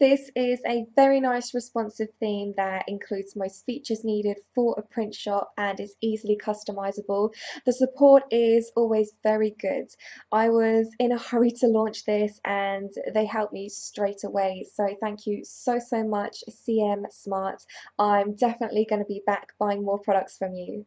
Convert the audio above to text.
This is a very nice responsive theme that includes most features needed for a print shop and is easily customizable. The support is always very good. I was in a hurry to launch this and they helped me straight away, so thank you so much, CM Smart. I'm definitely going to be back buying more products from you.